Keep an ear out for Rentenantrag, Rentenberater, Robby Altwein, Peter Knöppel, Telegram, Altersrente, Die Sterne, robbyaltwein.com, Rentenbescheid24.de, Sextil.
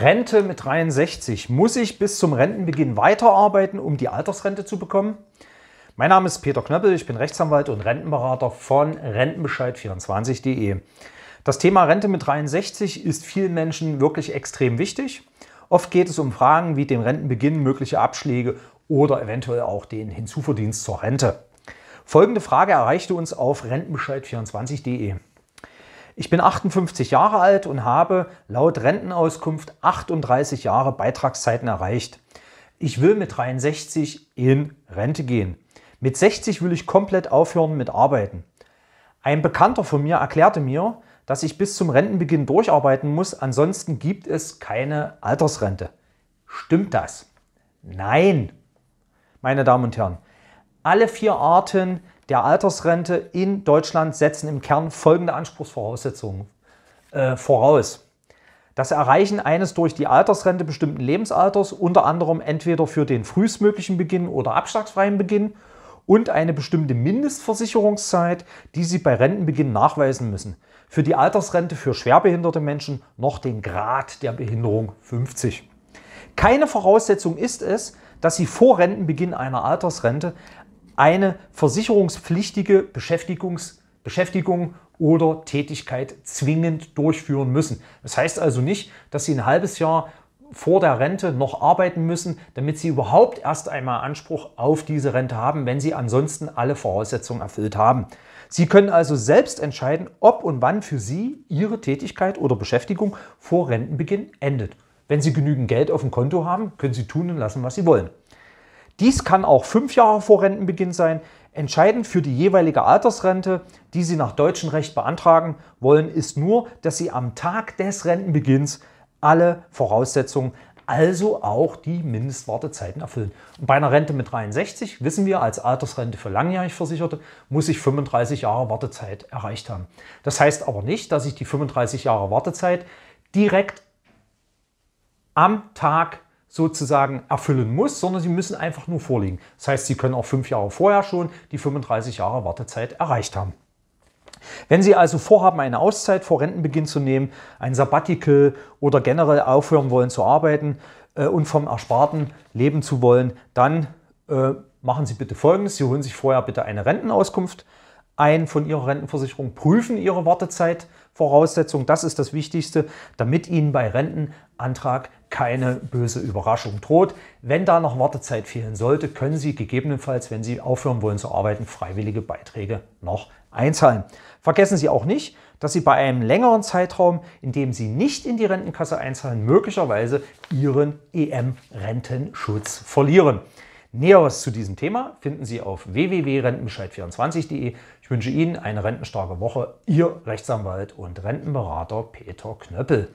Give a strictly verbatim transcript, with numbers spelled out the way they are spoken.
Rente mit dreiundsechzig. Muss ich bis zum Rentenbeginn weiterarbeiten, um die Altersrente zu bekommen? Mein Name ist Peter Knöppel, ich bin Rechtsanwalt und Rentenberater von Rentenbescheid vierundzwanzig punkt de. Das Thema Rente mit dreiundsechzig ist vielen Menschen wirklich extrem wichtig. Oft geht es um Fragen wie den Rentenbeginn, mögliche Abschläge oder eventuell auch den Hinzuverdienst zur Rente. Folgende Frage erreichte uns auf Rentenbescheid vierundzwanzig punkt de. Ich bin achtundfünfzig Jahre alt und habe laut Rentenauskunft achtunddreißig Jahre Beitragszeiten erreicht. Ich will mit dreiundsechzig in Rente gehen. Mit sechzig will ich komplett aufhören mit Arbeiten. Ein Bekannter von mir erklärte mir, dass ich bis zum Rentenbeginn durcharbeiten muss, ansonsten gibt es keine Altersrente. Stimmt das? Nein! Meine Damen und Herren, alle vier Arten der Altersrente in Deutschland setzen im Kern folgende Anspruchsvoraussetzungen äh, voraus. Das Erreichen eines durch die Altersrente bestimmten Lebensalters, unter anderem entweder für den frühestmöglichen Beginn oder abschlagsfreien Beginn, und eine bestimmte Mindestversicherungszeit, die Sie bei Rentenbeginn nachweisen müssen. Für die Altersrente für schwerbehinderte Menschen noch den Grad der Behinderung fünfzig. Keine Voraussetzung ist es, dass Sie vor Rentenbeginn einer Altersrente eine versicherungspflichtige Beschäftigungs Beschäftigung oder Tätigkeit zwingend durchführen müssen. Das heißt also nicht, dass Sie ein halbes Jahr vor der Rente noch arbeiten müssen, damit Sie überhaupt erst einmal Anspruch auf diese Rente haben, wenn Sie ansonsten alle Voraussetzungen erfüllt haben. Sie können also selbst entscheiden, ob und wann für Sie Ihre Tätigkeit oder Beschäftigung vor Rentenbeginn endet. Wenn Sie genügend Geld auf dem Konto haben, können Sie tun und lassen, was Sie wollen. Dies kann auch fünf Jahre vor Rentenbeginn sein. Entscheidend für die jeweilige Altersrente, die Sie nach deutschem Recht beantragen wollen, ist nur, dass Sie am Tag des Rentenbeginns alle Voraussetzungen, also auch die Mindestwartezeiten, erfüllen. Und bei einer Rente mit dreiundsechzig, wissen wir, als Altersrente für langjährig Versicherte, muss ich fünfunddreißig Jahre Wartezeit erreicht haben. Das heißt aber nicht, dass ich die fünfunddreißig Jahre Wartezeit direkt am Tag sozusagen erfüllen muss, sondern Sie müssen einfach nur vorliegen. Das heißt, Sie können auch fünf Jahre vorher schon die fünfunddreißig Jahre Wartezeit erreicht haben. Wenn Sie also vorhaben, eine Auszeit vor Rentenbeginn zu nehmen, ein Sabbatical oder generell aufhören wollen zu arbeiten äh, und vom Ersparten leben zu wollen, dann äh, machen Sie bitte Folgendes. Sie holen sich vorher bitte eine Rentenauskunft ein von Ihrer Rentenversicherung, prüfen Ihre Wartezeitvoraussetzung. Das ist das Wichtigste, damit Ihnen bei Rentenantrag keine böse Überraschung droht. Wenn da noch Wartezeit fehlen sollte, können Sie gegebenenfalls, wenn Sie aufhören wollen zu arbeiten, freiwillige Beiträge noch einzahlen. Vergessen Sie auch nicht, dass Sie bei einem längeren Zeitraum, in dem Sie nicht in die Rentenkasse einzahlen, möglicherweise Ihren E M-Rentenschutz verlieren. Näheres zu diesem Thema finden Sie auf w w w punkt rentenbescheid vierundzwanzig punkt de. Ich wünsche Ihnen eine rentenstarke Woche. Ihr Rechtsanwalt und Rentenberater Peter Knöppel.